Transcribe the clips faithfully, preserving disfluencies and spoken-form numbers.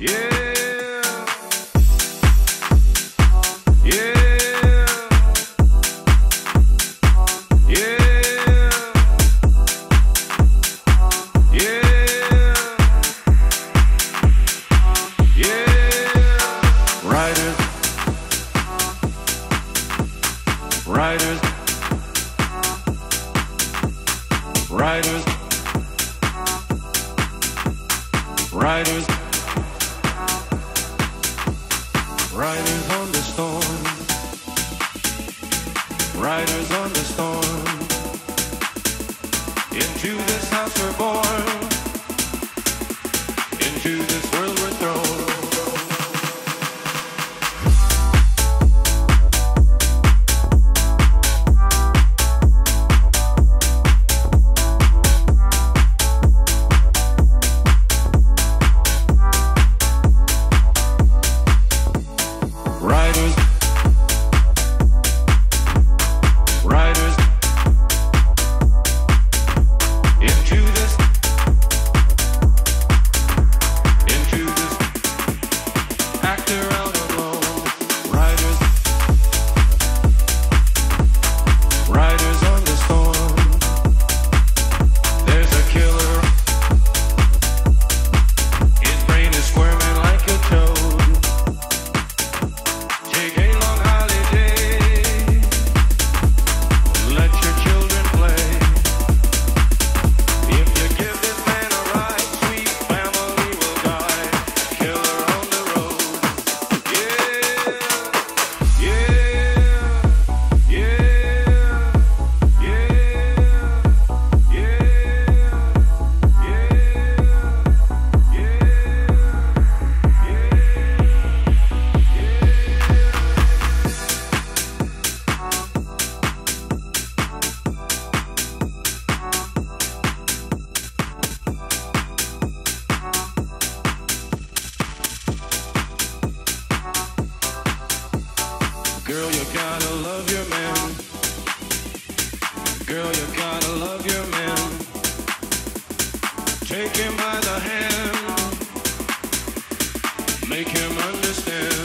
Riders, riders, riders, riders on the storm, riders on the storm. Into this house we're born, into this world we're thrown. Girl, you gotta love your man. Girl, you gotta love your man. Take him by the hand, make him understand.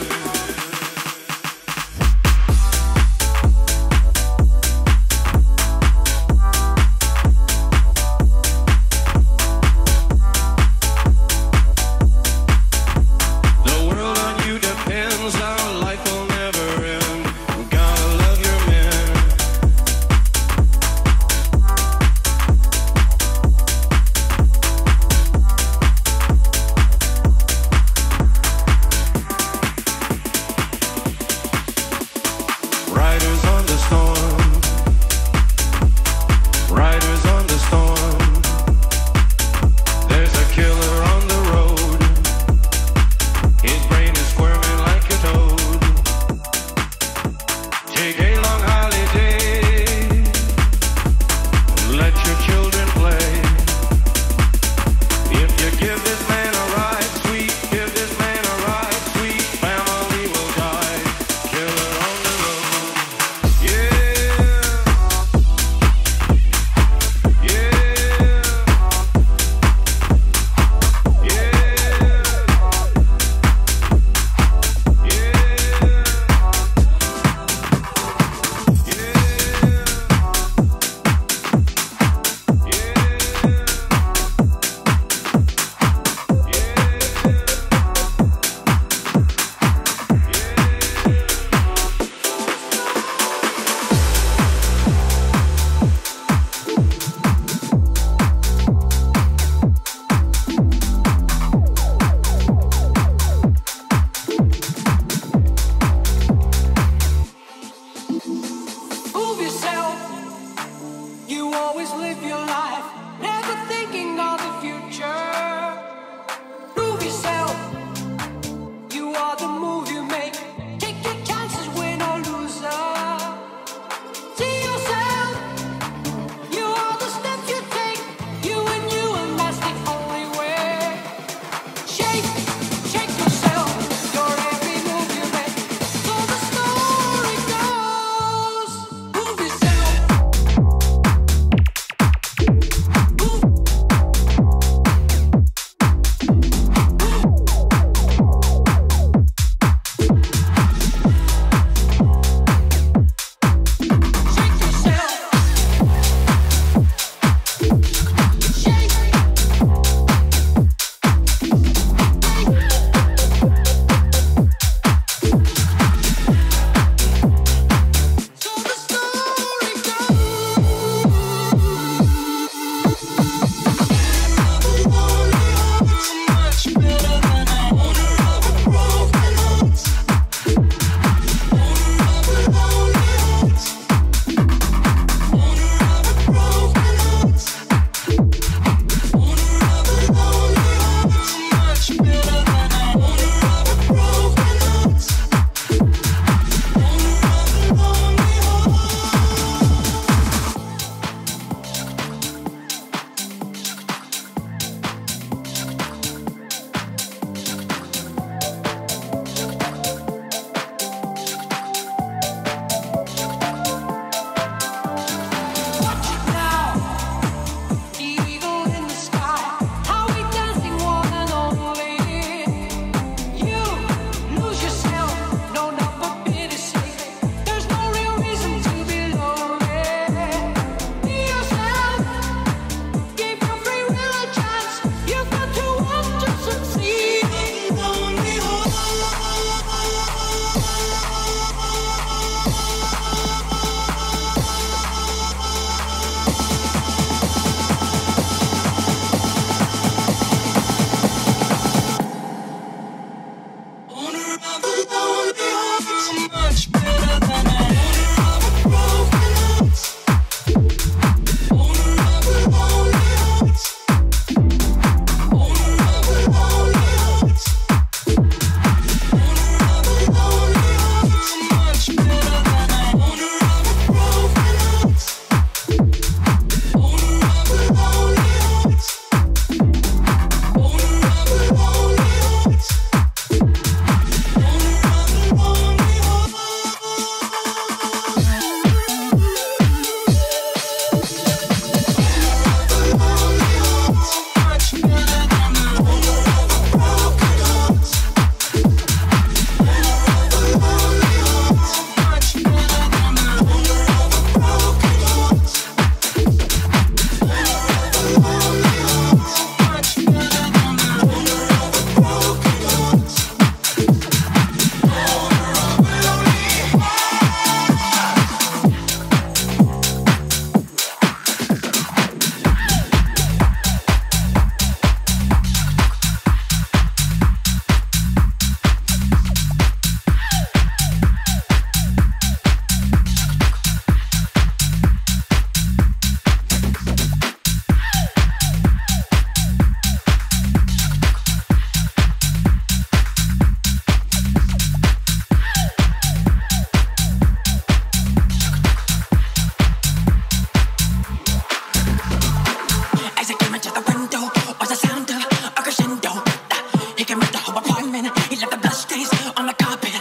He came into her apartment. He left the bloodstains on the carpet.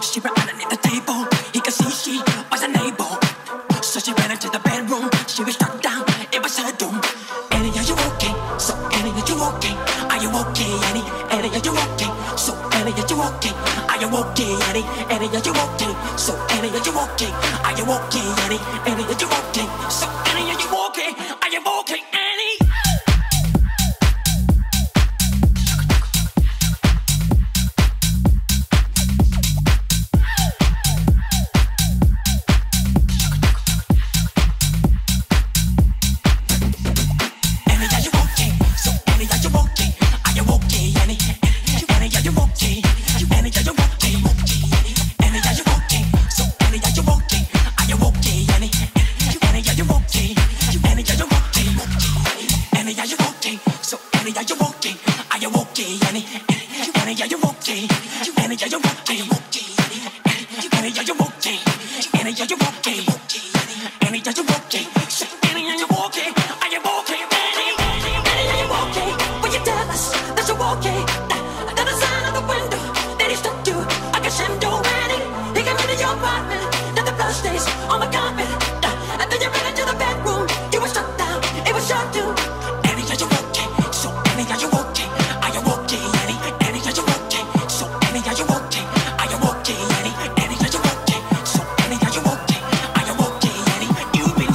She ran underneath the table. He could see she wasn't able. So she ran into the bedroom. She was struck down. It was her doom. Annie, are you okay? So Annie, are you okay? Are you okay, Annie? Annie, are you okay? So Annie, are you okay? Are you okay, Annie? Annie, are you okay? So Annie, are you okay? Are you okay, Annie? Annie, are you okay? So Annie, are you okay? Are you okay, Annie? You've been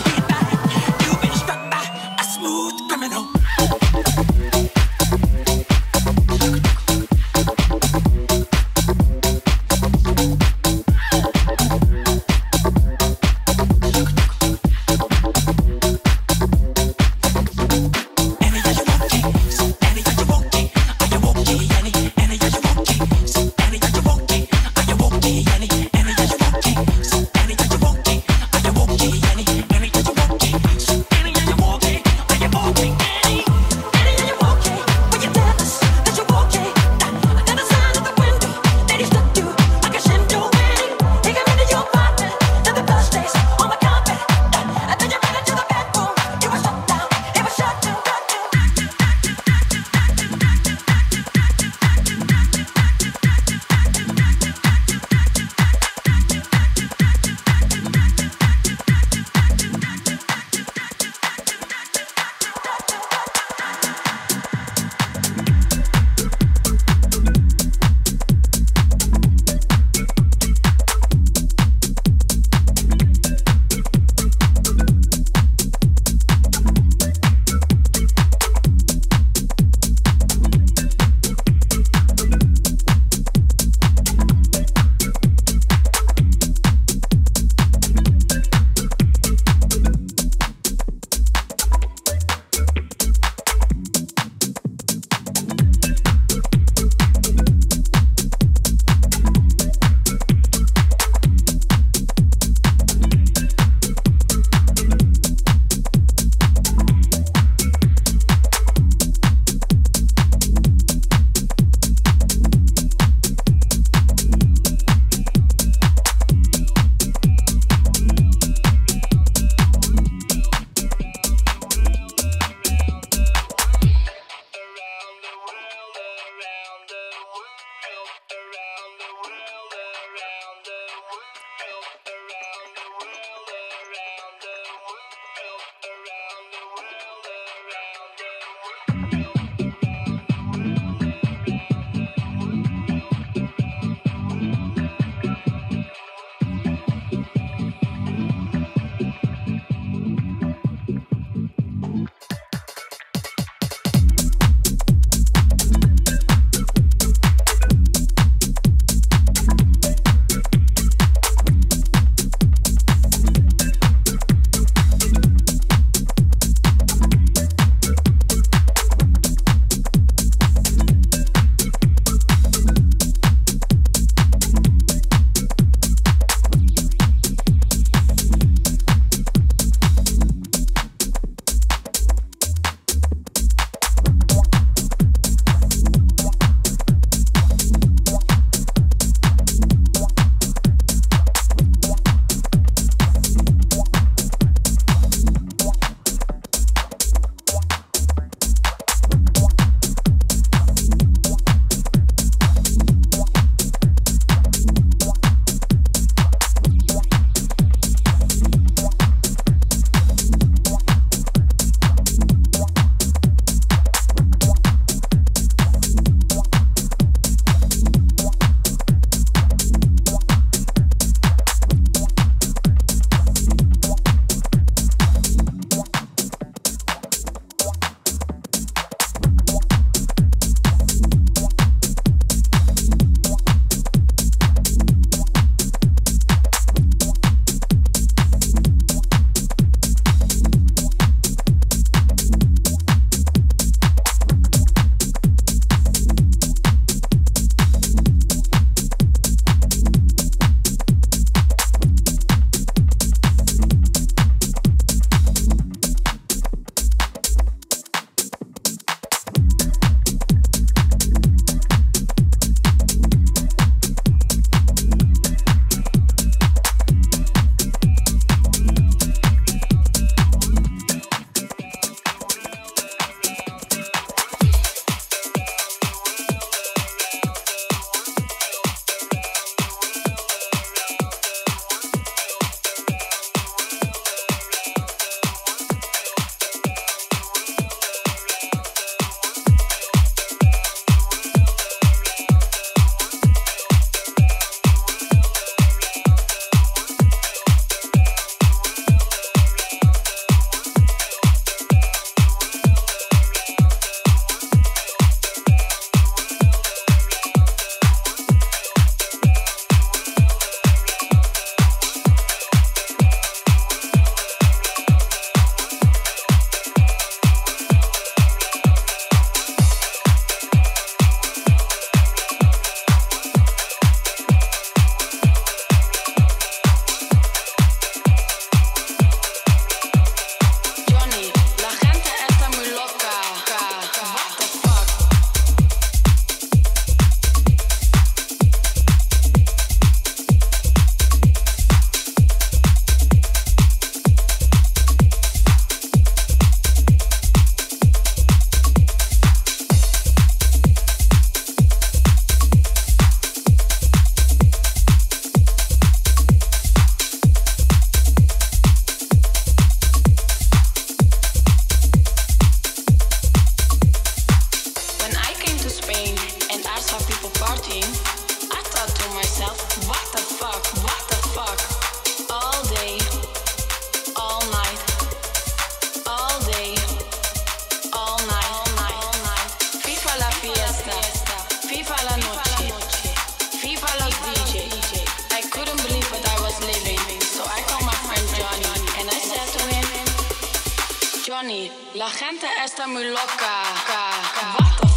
La gente está muy loca. What the fuck?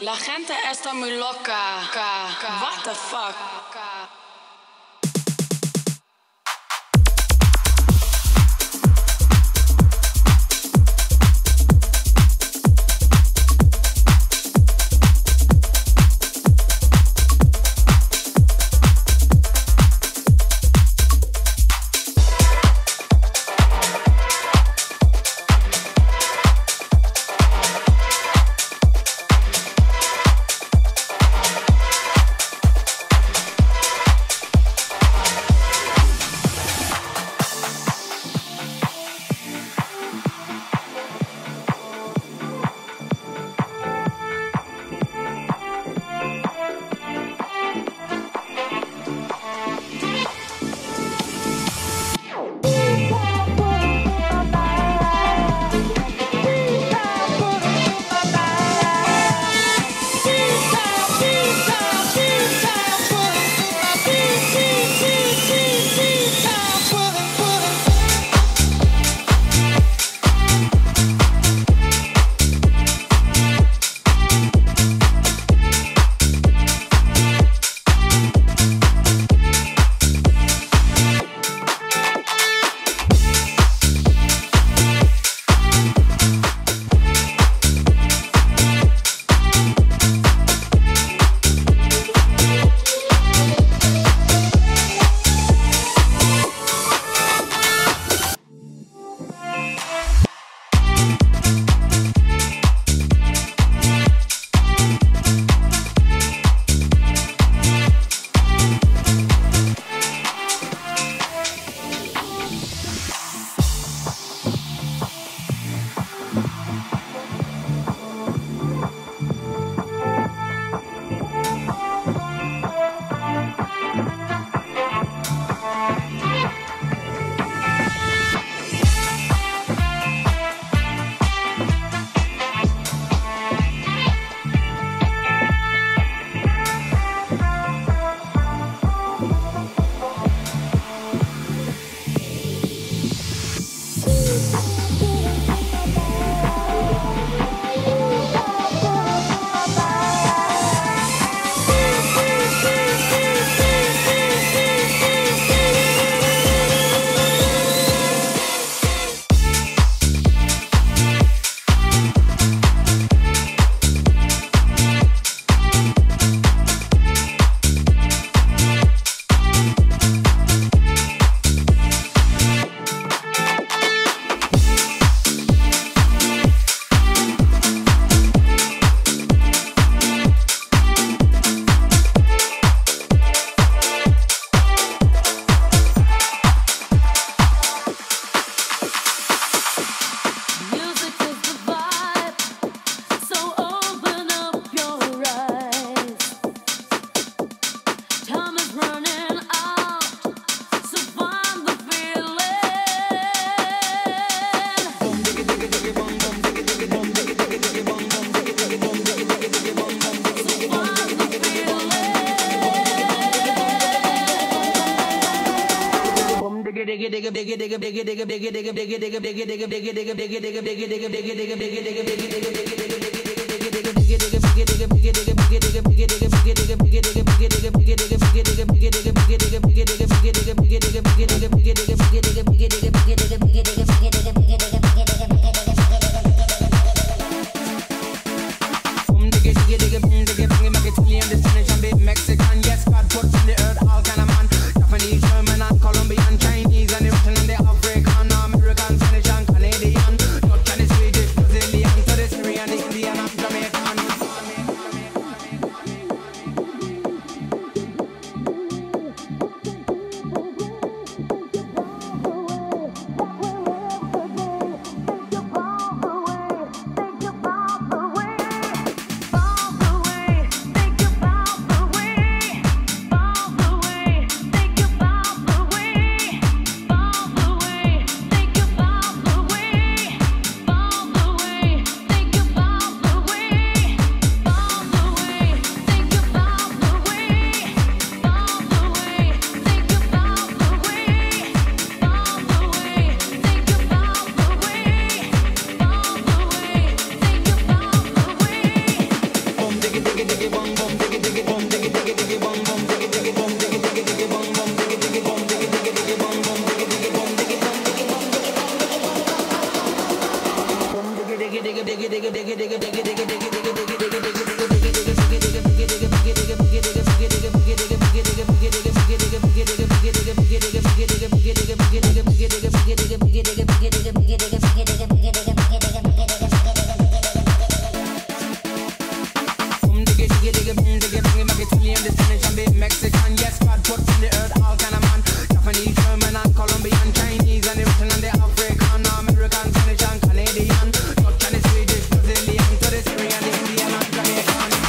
La gente está muy loca. What the fuck? Canadian, Dutch and Swedish, Brazilian, to the Syrian, Indian and Jamaican.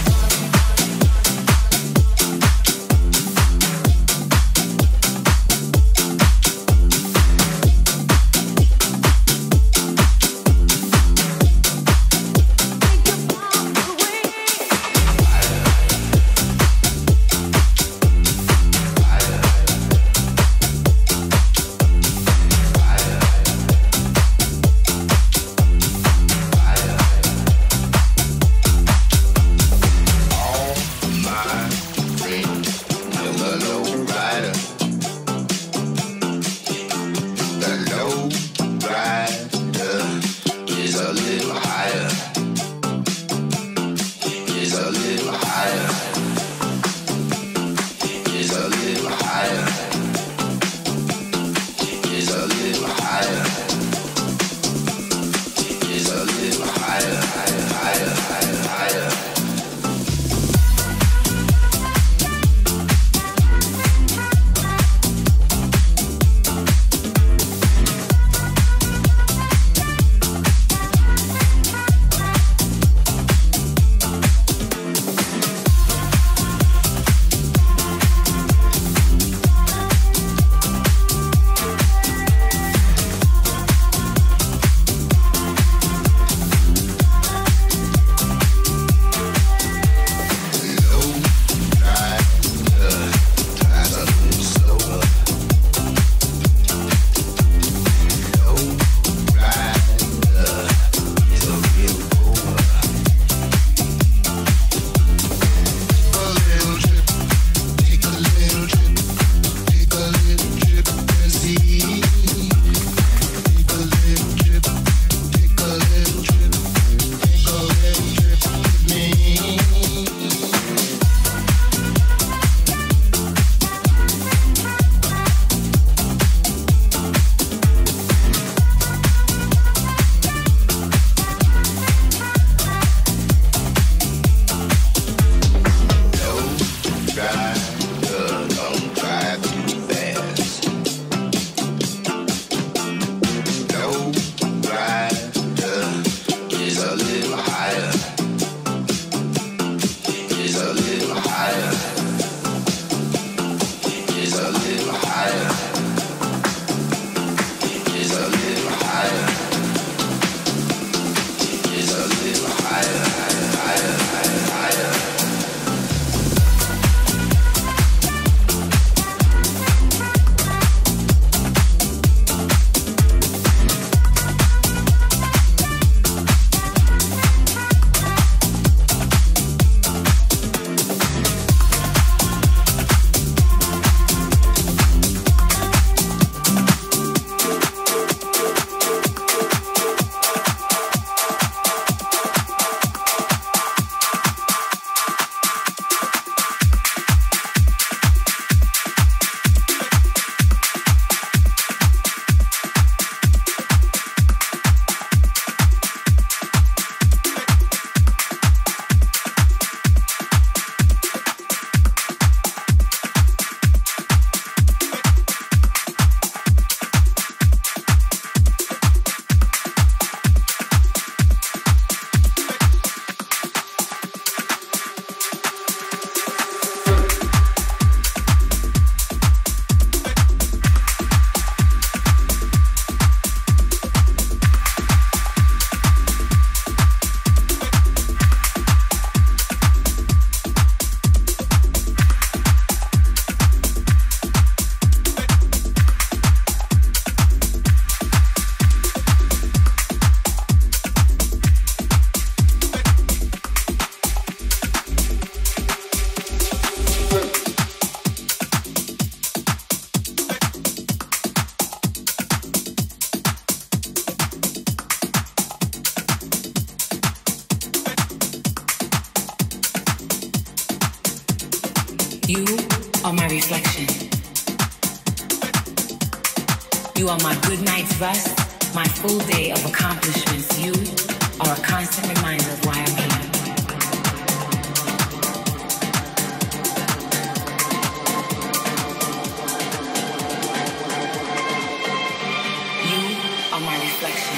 You are my reflection. You are my good night's rest, my full day of accomplishments. You are a constant reminder of why I'm here. You are my reflection.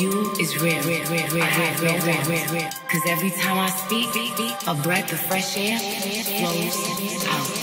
You is rare, rare, rare, rare, rare, rare, rare, rare, rare. Cause every time I speak, a breath of fresh air flows out.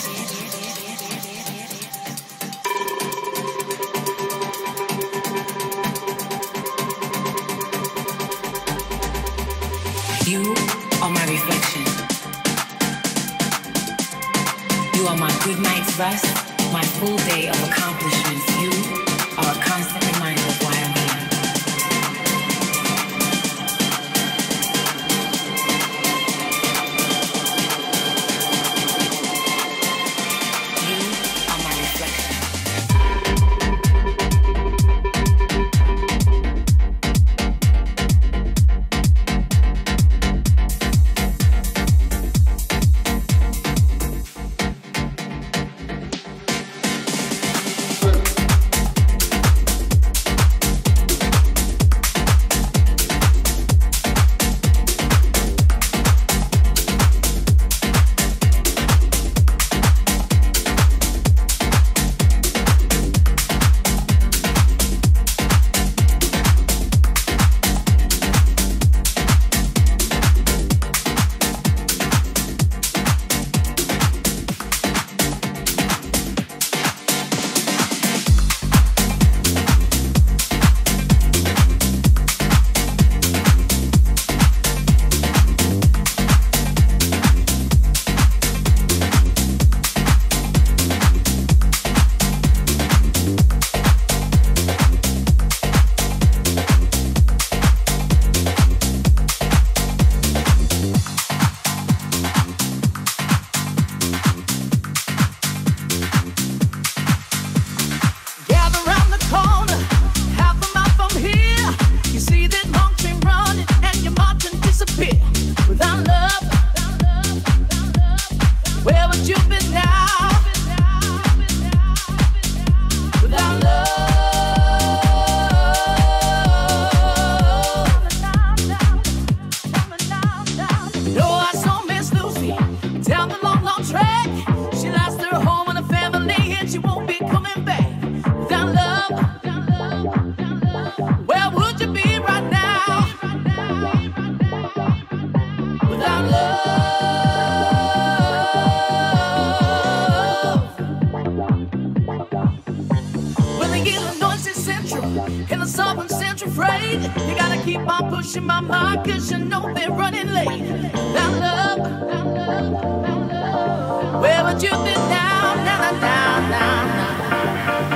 Someone said can't you afraid? You gotta keep on pushing my mind, cause you know they're running late. Now love, now love, now love, where would you be now, now, now, now, now,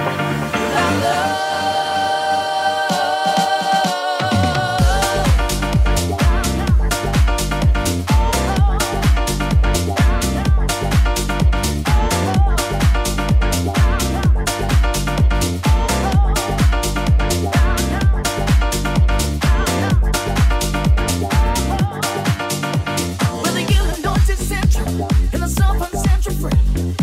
now love? Free.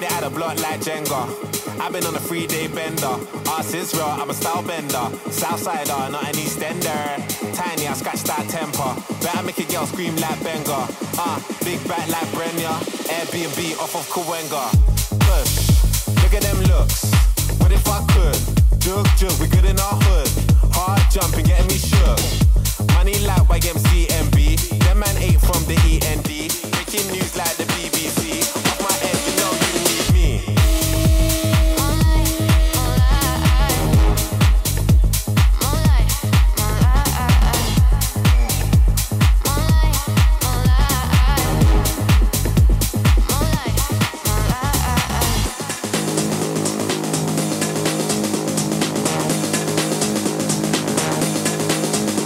made it out of blood like Jenga. I've been on a three-day bender. Arse is real, I'm a style bender. Southsider, not an Eastender. Tiny, I scratch that temper. Better make a girl scream like Benga. Ah, uh, big back like Brenya. Airbnb off of Kawenga. Look, look at them looks. What if I could? Jug, jug, we good in our hood. Hard jumping, getting me shook. Money like Y M C M B, that man ain't from the E N D. Breaking news like the B B C. Off my head, you know you need me. My life, my life, my life, my life, my life, my life, my life, my life, my life, my life, my life, my life, my life.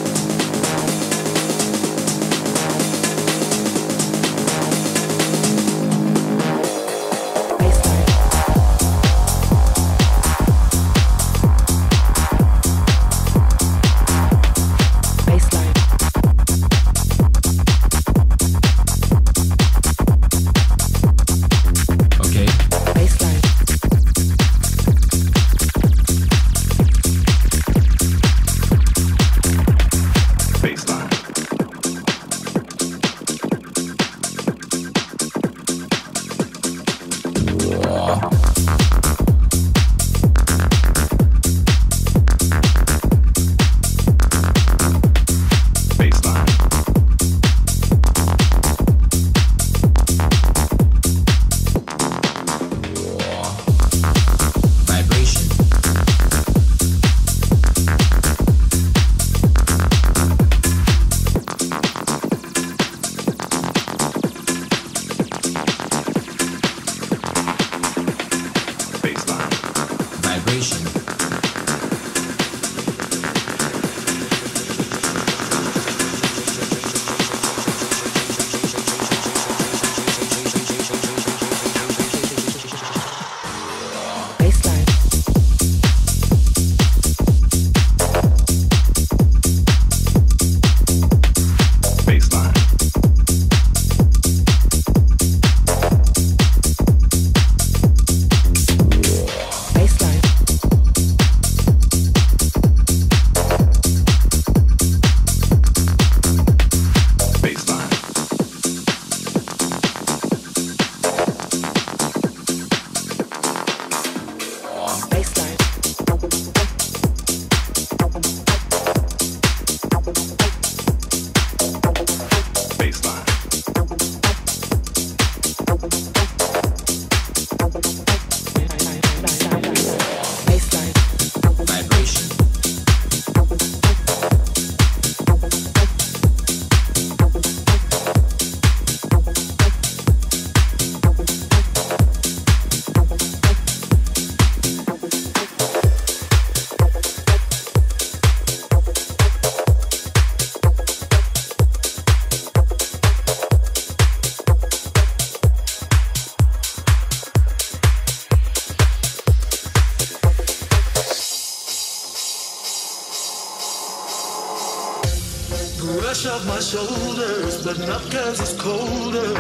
Shoulders, but not cause it's colder.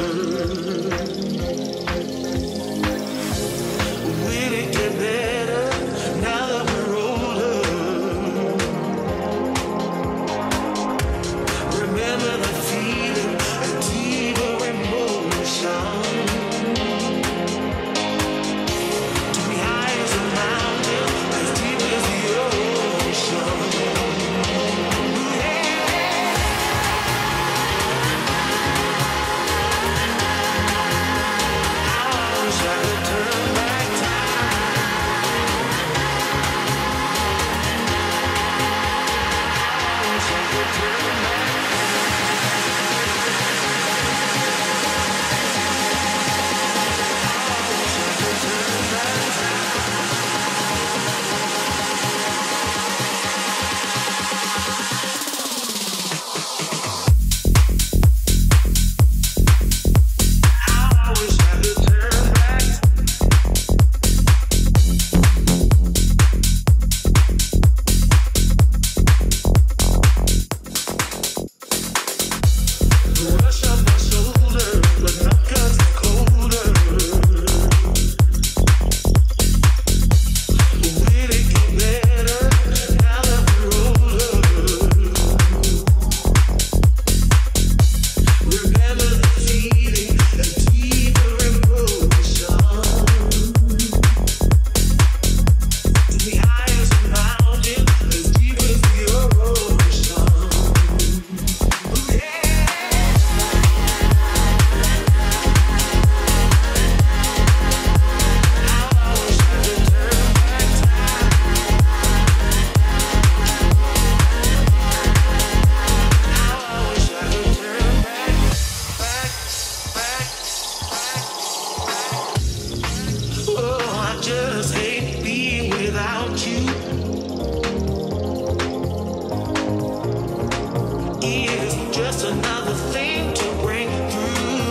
We didn't get better now that we're older. Remember the feeling, a deeper emotion. To be high as a mountain, as deep as the ocean. nothing to break through.